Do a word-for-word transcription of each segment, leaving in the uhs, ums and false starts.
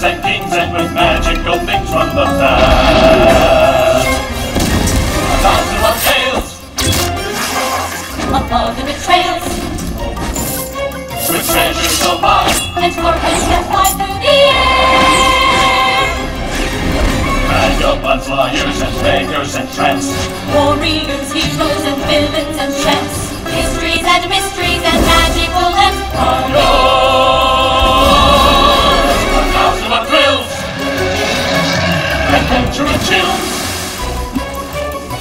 queens and kings and with magical things from the past. Tales tales above the betrayals, with treasures so high and scorpions that fly through the air. Vagabonds, liars and beggars and tramps, warriors, heroes and villains and champs, histories and mysteries and magical and horror. Adventure and chills,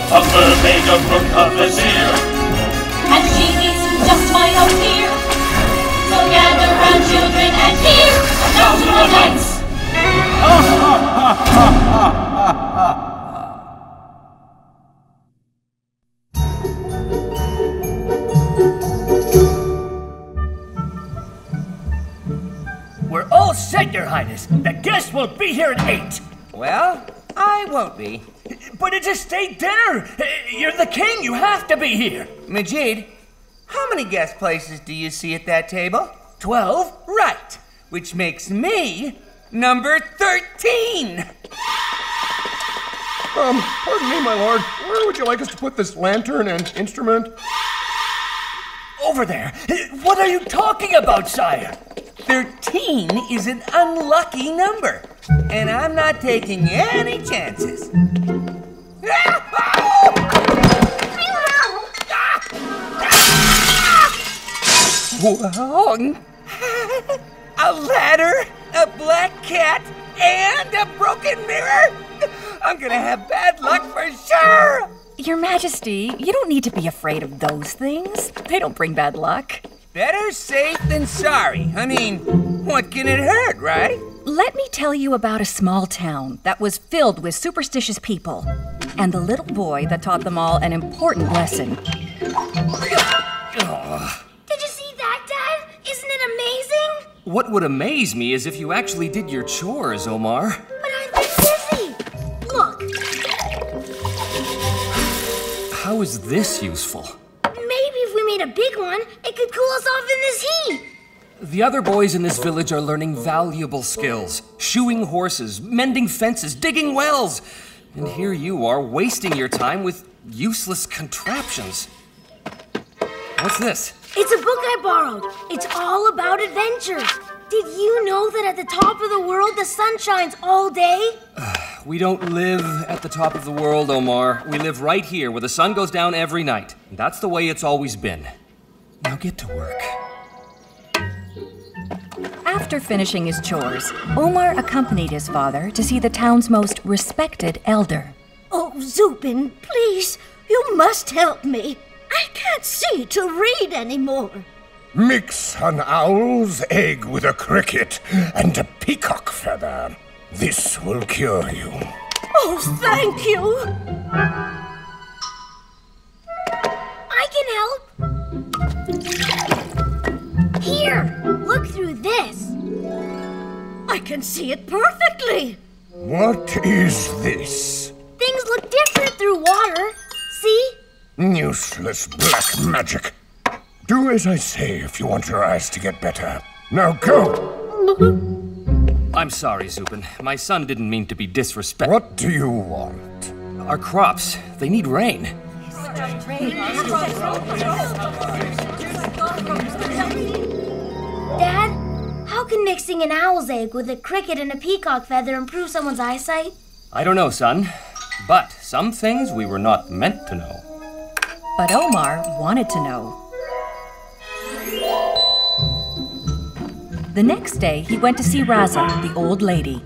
a mermaid, a brook, a vizier, and genies who just might appear. So gather round, children, and hear a thousand one nights. We're all set, Your Highness. The guests will be here at eight. Well, I won't be. But it's a state dinner! You're the king, you have to be here! Majid, how many guest places do you see at that table? Twelve. Right, which makes me number thirteen! Um, pardon me, my lord. Where would you like us to put this lantern and instrument? Over there! What are you talking about, sire? thirteen is an unlucky number, and I'm not taking any chances. A ladder, a black cat, and a broken mirror? I'm gonna have bad luck for sure! Your Majesty, you don't need to be afraid of those things. They don't bring bad luck. Better safe than sorry. I mean, what can it hurt, right? Let me tell you about a small town that was filled with superstitious people and the little boy that taught them all an important lesson. Did you see that, Dad? Isn't it amazing? What would amaze me is if you actually did your chores, Omar. But I've been busy. Look. How is this useful? A big one, it could cool us off in this heat. The other boys in this village are learning valuable skills. Shoeing horses, mending fences, digging wells. And here you are, wasting your time with useless contraptions. What's this? It's a book I borrowed. It's all about adventures. Did you know that at the top of the world, the sun shines all day? We don't live at the top of the world, Omar. We live right here, where the sun goes down every night. That's the way it's always been. Now get to work. After finishing his chores, Omar accompanied his father to see the town's most respected elder. Oh, Zupin, please, you must help me. I can't see to read anymore. Mix an owl's egg with a cricket and a peacock feather. This will cure you. Oh, thank you! I can help. Here, look through this. I can see it perfectly. What is this? Things look different through water. See? Useless black magic. Do as I say if you want your eyes to get better. Now go! I'm sorry, Zupin. My son didn't mean to be disrespectful. What do you want? Our crops. They need rain. Dad, how can mixing an owl's egg with a cricket and a peacock feather improve someone's eyesight? I don't know, son. But some things we were not meant to know. But Omar wanted to know. The next day, he went to see Raza, the old lady.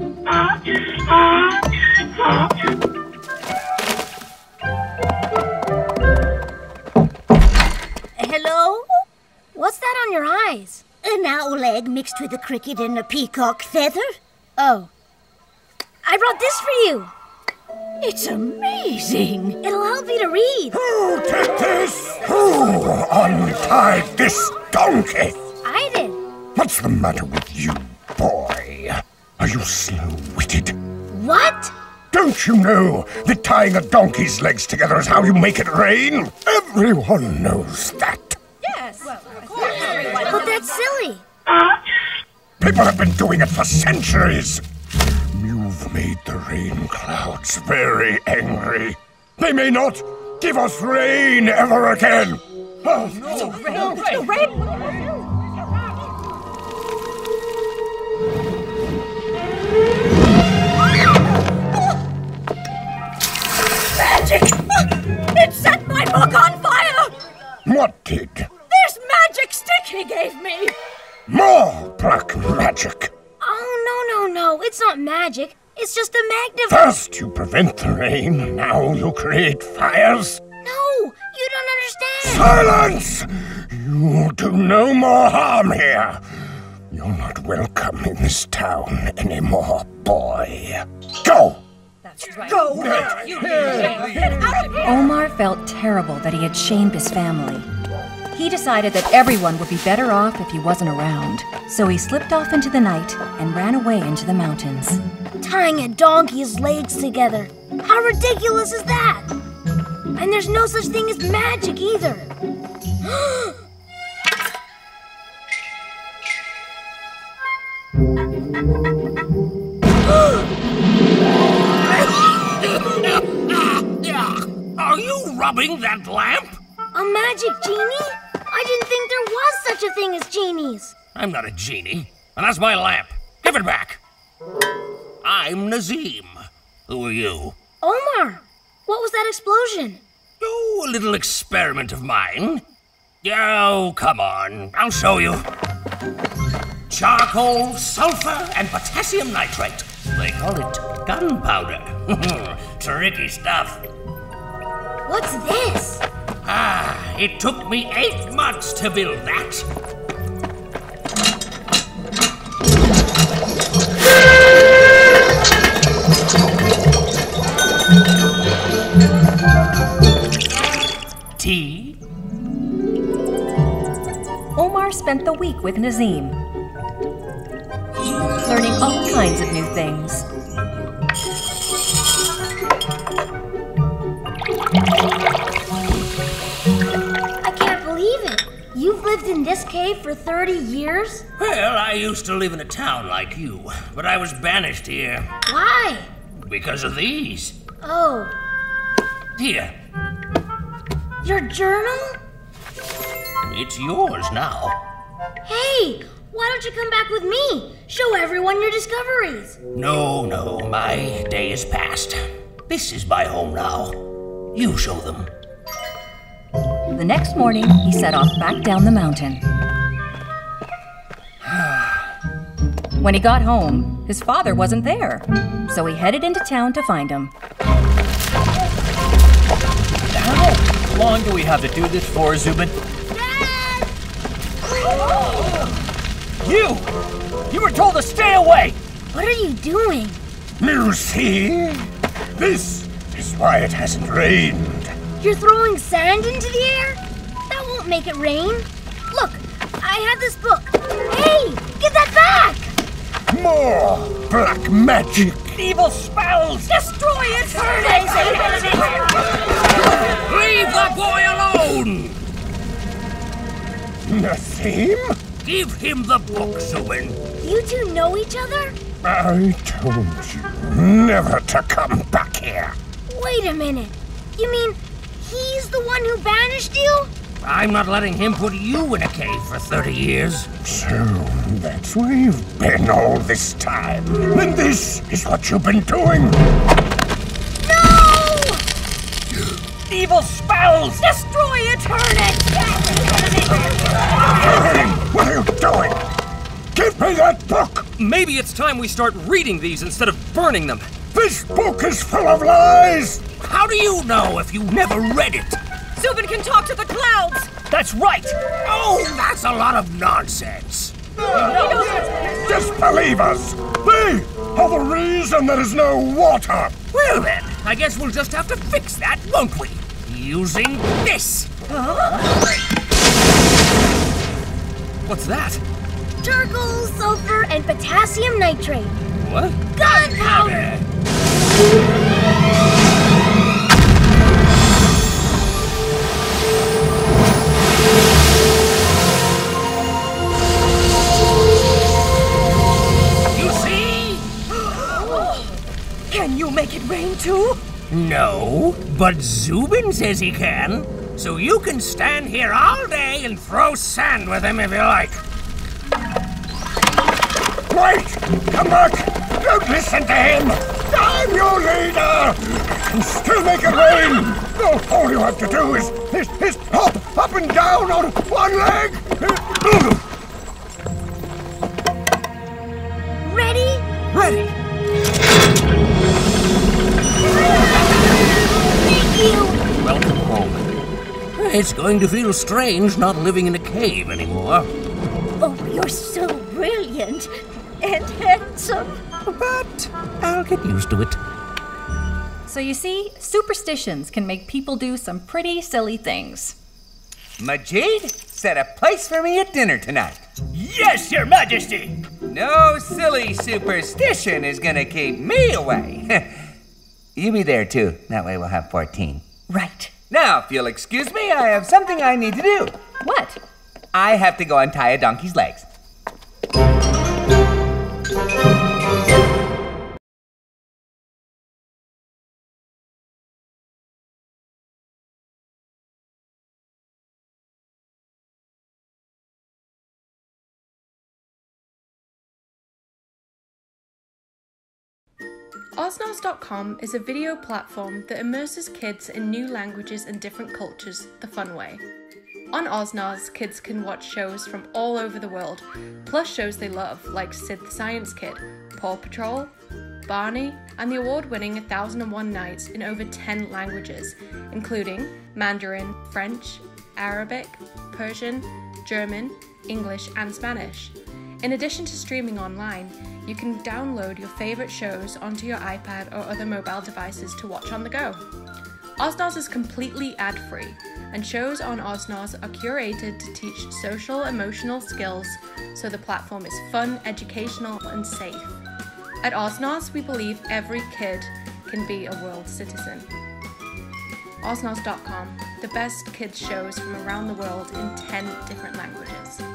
Hello? What's that on your eyes? An owl egg mixed with a cricket and a peacock feather. Oh. I brought this for you. It's amazing. It'll help you to read. Who did this? Who untied this donkey? I did. What's the matter with you, boy? Are you slow-witted? What? Don't you know that tying a donkey's legs together is how you make it rain? Everyone knows that. Yes. Well, of course. But that's silly. People have been doing it for centuries. You've made the rain clouds very angry. They may not give us rain ever again. Oh, no. It's rain. No, it's rain. It's rain. Magic! It set my book on fire! What did? This magic stick he gave me! More black magic! Oh, no, no, no. It's not magic. It's just a magnet. First you prevent the rain, now you create fires? No, you don't understand. Silence! You do no more harm here. You're not welcome in this town anymore, boy. Go! That's right. Go! Get, you, get, get out of here. Omar felt terrible that he had shamed his family. He decided that everyone would be better off if he wasn't around. So he slipped off into the night and ran away into the mountains. Tying a donkey's legs together. How ridiculous is that? And there's no such thing as magic either. Are you rubbing that lamp? A magic genie? I didn't think there was such a thing as genies. I'm not a genie, and that's my lamp. Give it back. I'm Nazim. Who are you? Omar, what was that explosion? Oh, a little experiment of mine. Oh, come on, I'll show you. Charcoal, sulfur, and potassium nitrate. They call it gunpowder. Tricky stuff. What's this? Ah, it took me eight months to build that. Tea? Omar spent the week with Nazim, learning all kinds of new things. I can't believe it. You've lived in this cave for thirty years? Well, I used to live in a town like you, but I was banished here. Why? Because of these. Oh. Here. Your journal? It's yours now. Hey, why don't you come back with me? Show everyone your discoveries. No, no, my day is past. This is my home now. You show them. The next morning, he set off back down the mountain. When he got home, his father wasn't there, so he headed into town to find him. How long do we have to do this for, Zubin? Dad! You! You were told to stay away! What are you doing? You see? This is why it hasn't rained. You're throwing sand into the air? That won't make it rain. Look, I have this book. Hey, get that back! More black magic. Evil spells. Destroy it. Turn it. Leave the boy alone. Nazim? Give him the book, Zubin. You two know each other? I told you never to come back here. Wait a minute. You mean he's the one who banished you? I'm not letting him put you in a cave for thirty years. So that's where you've been all this time. And this is what you've been doing. No! Evil spells! Destroy it! Turn it! What are you doing? Give me that book! Maybe it's time we start reading these instead of burning them. This book is full of lies! How do you know if you never read it? Zubin can talk to the clouds! That's right! Oh, that's a lot of nonsense! Uh, disbelievers! They are the reason there is no water! Well then, I guess we'll just have to fix that, won't we? Using this! Huh? What's that? Charcoal, sulfur, and potassium nitrate. What? Gunpowder! You see? rain too? No, but Zubin says he can. So you can stand here all day and throw sand with him if you like. Wait! Come back! Don't listen to him! I'm your leader! And still make it rain! Oh, all you have to do is, is, is hop up and down on one leg! Ready? Ready! Thank you! Welcome home. It's going to feel strange not living in a cave anymore. Oh, you're so brilliant and handsome. But I'll get used to it. So you see, superstitions can make people do some pretty silly things. Majid, set a place for me at dinner tonight. Yes, Your Majesty! No silly superstition is gonna keep me away. You be there too, that way we'll have fourteen. Right. Now, if you'll excuse me, I have something I need to do. What? I have to go untie a donkey's legs. Oznoz dot com is a video platform that immerses kids in new languages and different cultures the fun way. On Oznoz, kids can watch shows from all over the world, plus shows they love like Sid the Science Kid, Paw Patrol, Barney, and the award-winning one thousand and one Nights in over ten languages, including Mandarin, French, Arabic, Persian, German, English, and Spanish. In addition to streaming online, you can download your favorite shows onto your iPad or other mobile devices to watch on the go. Oznoz is completely ad-free, and shows on Oznoz are curated to teach social, emotional skills so the platform is fun, educational, and safe. At Oznoz, we believe every kid can be a world citizen. Oznoz dot com, the best kids shows from around the world in ten different languages.